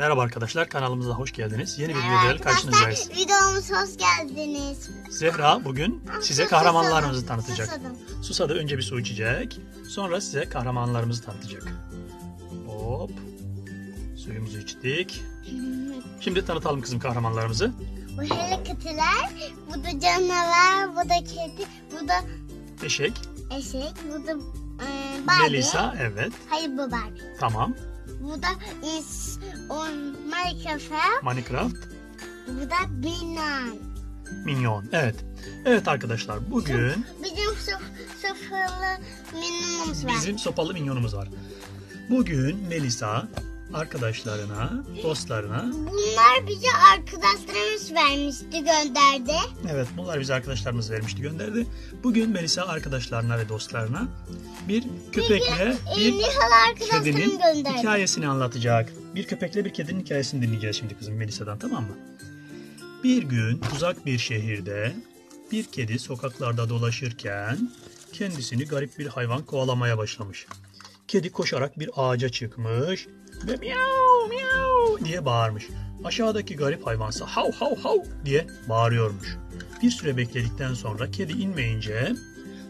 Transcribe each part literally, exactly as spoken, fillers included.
Merhaba arkadaşlar, kanalımıza hoş geldiniz. Yeni bir videoyla karşınızdayız. Videomuz hoş geldiniz. Zehra bugün size kahramanlarımızı tanıtacak. Susadım. Susadı, önce bir su içecek. Sonra size kahramanlarımızı tanıtacak. Hop. Suyumuzu içtik. Şimdi tanıtalım kızım kahramanlarımızı. Bu Hello Kitty'ler, bu da canavar, bu da kedi, bu da eşek. Eşek, bu da e, Barbie. Melissa, evet. Hayır, bu Barbie. Tamam. Bu da is on Minecraft. Minecraft. Bu da Minion. Minion, evet. Evet arkadaşlar, bugün bizim sopalı minyonumuz var. Bizim sopalı minyonumuz var. Bugün Melisa arkadaşlarına, dostlarına. Bunlar bize arkadaşlarımız vermişti, gönderdi. Evet, bunlar bize arkadaşlarımız vermişti, gönderdi. Bugün Melisa arkadaşlarına ve dostlarına bir köpekle bir, bir kedinin gönderdi. hikayesini anlatacak. Bir köpekle bir kedinin hikayesini dinleyeceğiz şimdi kızım Melisa'dan, tamam mı? Bir gün uzak bir şehirde bir kedi sokaklarda dolaşırken kendisini garip bir hayvan kovalamaya başlamış. Kedi koşarak bir ağaca çıkmış ve miau miau diye bağırmış. Aşağıdaki garip hayvansa hav hav hav diye bağırıyormuş. Bir süre bekledikten sonra kedi inmeyince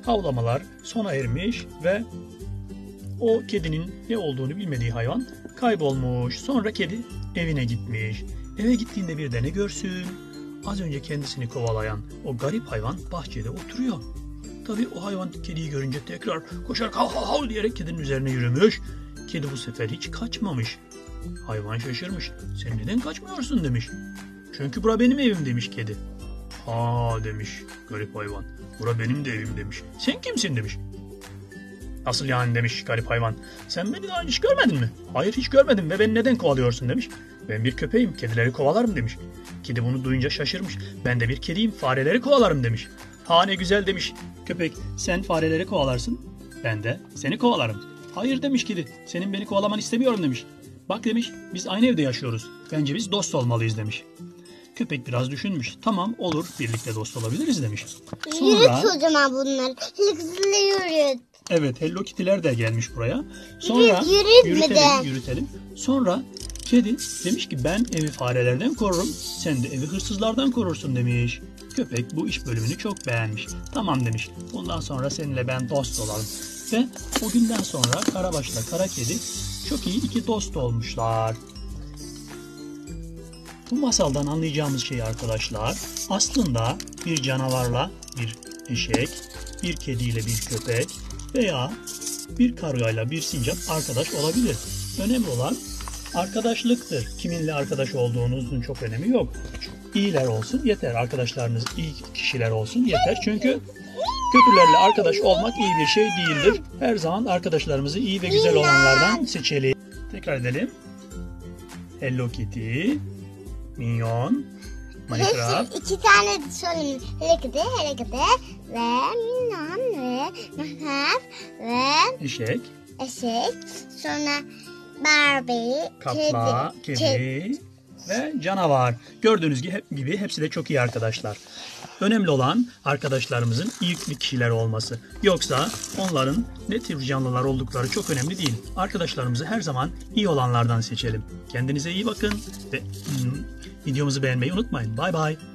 havlamalar sona ermiş ve o kedinin ne olduğunu bilmediği hayvan kaybolmuş. Sonra kedi evine gitmiş. Eve gittiğinde bir de ne görsün? Az önce kendisini kovalayan o garip hayvan bahçede oturuyor. Tabii o hayvan kediyi görünce tekrar koşarak hav hav hav diyerek kedinin üzerine yürümüş. Kedi bu sefer hiç kaçmamış. Hayvan şaşırmış. Sen neden kaçmıyorsun demiş. Çünkü bura benim evim demiş kedi. Ha demiş garip hayvan. Bura benim de evim demiş. Sen kimsin demiş. Nasıl yani demiş garip hayvan. Sen beni daha önce hiç görmedin mi? Hayır hiç görmedim ve beni neden kovalıyorsun demiş. Ben bir köpeğim, kedileri kovalarım demiş. Kedi bunu duyunca şaşırmış. Ben de bir kediyim, fareleri kovalarım demiş. Ha ne güzel demiş köpek. Sen fareleri kovalarsın, ben de seni kovalarım. Hayır demiş kedi. Senin beni kovalaman istemiyorum demiş. Bak demiş biz aynı evde yaşıyoruz. Bence biz dost olmalıyız demiş. Köpek biraz düşünmüş. Tamam olur birlikte dost olabiliriz demiş. Sonra... Yürüt hocama bunlar. Yürüt. Evet Hello Kitty'ler de gelmiş buraya. Sonra yürüt, yürütelim, yürütelim. Sonra kedi demiş ki ben evi farelerden korurum. Sen de evi hırsızlardan korursun demiş. Köpek bu iş bölümünü çok beğenmiş. Tamam demiş. Bundan sonra seninle ben dost olalım. Ve o günden sonra Karabaş'la Kara Kedi çok iyi iki dost olmuşlar. Bu masaldan anlayacağımız şey arkadaşlar aslında bir canavarla bir eşek, bir kediyle bir köpek veya bir kargayla bir sincap arkadaş olabilir. Önemli olan arkadaşlıktır. Kiminle arkadaş olduğunuzun çok önemi yok. İyiler olsun yeter. Arkadaşlarınız iyi kişiler olsun yeter. Çünkü kötülerle arkadaş olmak iyi bir şey değildir. Her zaman arkadaşlarımızı iyi ve güzel olanlardan seçelim. Tekrar edelim. Hello Kitty, Minion, Minecraft. İki tane söyleyeyim. Hello Kitty, Hello Kitty ve Minion ve Minecraft ve eşek. Eşek. Sonra Barbie, kapla, kedi, kedi ve canavar. Gördüğünüz gibi hepsi de çok iyi arkadaşlar. Önemli olan arkadaşlarımızın iyi kişiler olması. Yoksa onların ne tür canlılar oldukları çok önemli değil. Arkadaşlarımızı her zaman iyi olanlardan seçelim. Kendinize iyi bakın ve videomuzu beğenmeyi unutmayın. Bay bay.